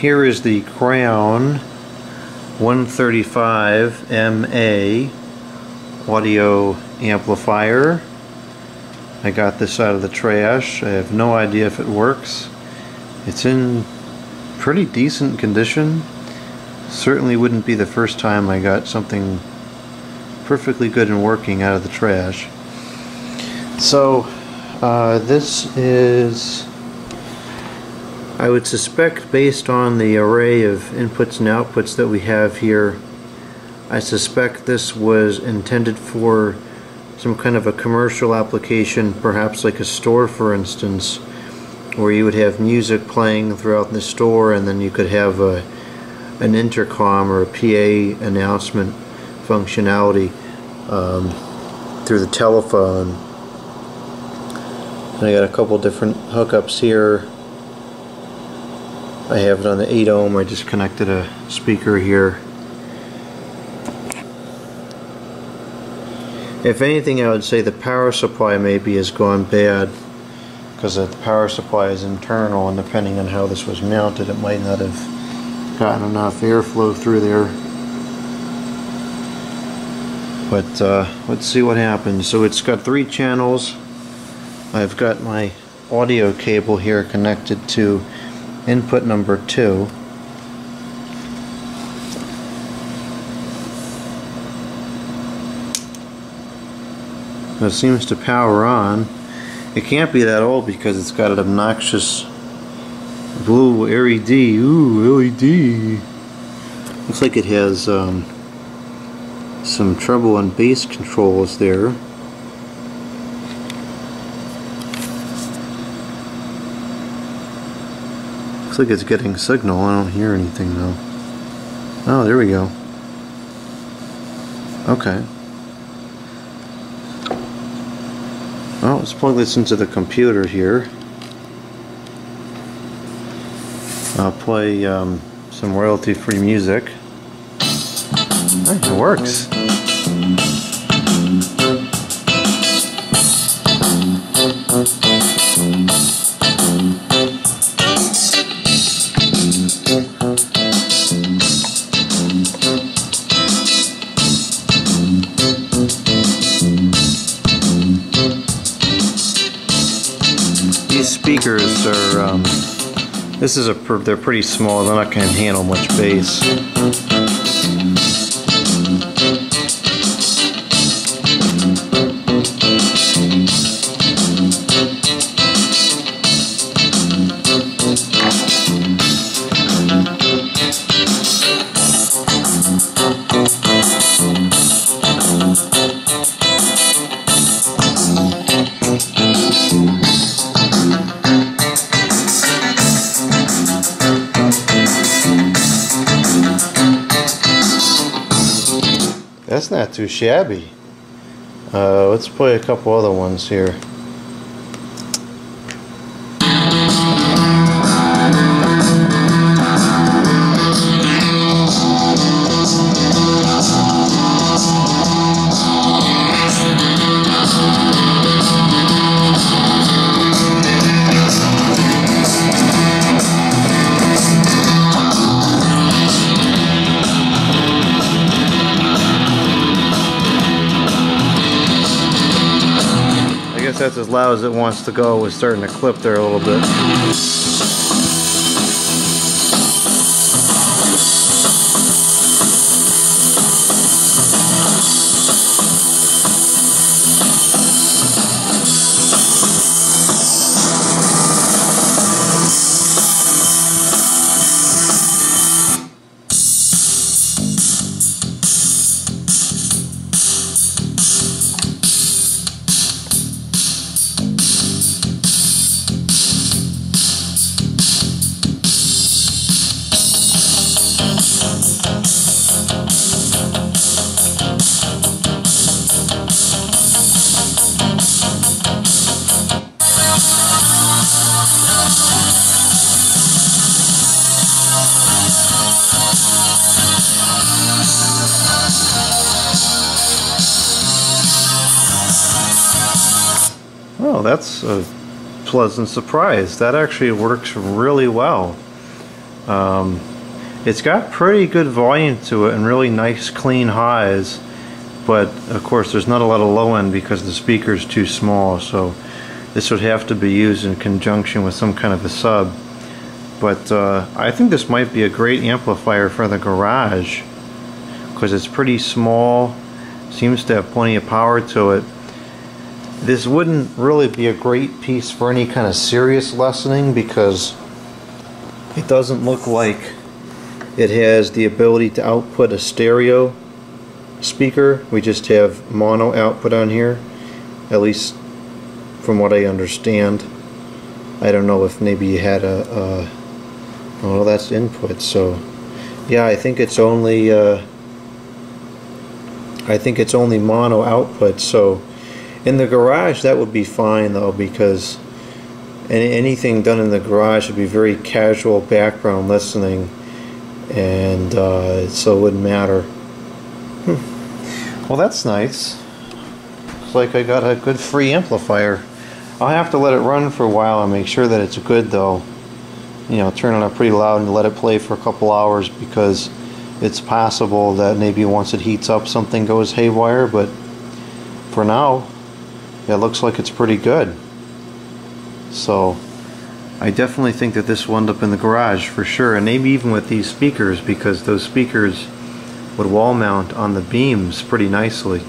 Here is the Crown 135MA audio amplifier. I got this out of the trash. I have no idea if it works. It's in pretty decent condition. Certainly wouldn't be the first time I got something perfectly good and working out of the trash. So this is, I would suspect, based on the array of inputs and outputs that we have here, I suspect this was intended for some kind of a commercial application, perhaps like a store, for instance, where you would have music playing throughout the store, and then you could have an intercom or a PA announcement functionality through the telephone. And I got a couple different hookups here. I have it on the 8 ohm. I just connected a speaker here. If anything, I would say the power supply maybe has gone bad, because the power supply is internal, and depending on how this was mounted, it might not have gotten enough airflow through there. But let's see what happens. So it's got 3 channels. I've got my audio cable here connected to input number 2. It seems to power on. It can't be that old because it's got an obnoxious blue LED. Ooh, LED. Looks like it has some trouble on bass controls there. Looks like it's getting signal. I don't hear anything though. Oh, there we go. Okay. Well, let's plug this into the computer here. I'll play some royalty-free music. It works. These speakers are, they're pretty small, they're not going to handle much bass. That's not too shabby. Let's play a couple other ones here. That's as loud as it wants to go. It's starting to clip there a little bit. Well, that's a pleasant surprise. That actually works really well. It's got pretty good volume to it and really nice clean highs, but of course there's not a lot of low end because the speaker's too small, so this would have to be used in conjunction with some kind of a sub. But I think this might be a great amplifier for the garage because it's pretty small, seems to have plenty of power to it. This wouldn't really be a great piece for any kind of serious lessoning because it doesn't look like it has the ability to output a stereo speaker. We just have mono output on here, at least from what I understand. I don't know if maybe you had a well, that's input. So yeah, I think it's only mono output. So in the garage that would be fine though, because anything done in the garage would be very casual background listening, and so it wouldn't matter. Well, that's nice. Looks like I got a good free amplifier. I'll have to let it run for a while and make sure that it's good though. You know, turn it up pretty loud and let it play for a couple hours, because it's possible that maybe once it heats up something goes haywire, but for now it looks like it's pretty good. So I definitely think that this will end up in the garage for sure, and maybe even with these speakers, because those speakers would wall mount on the beams pretty nicely.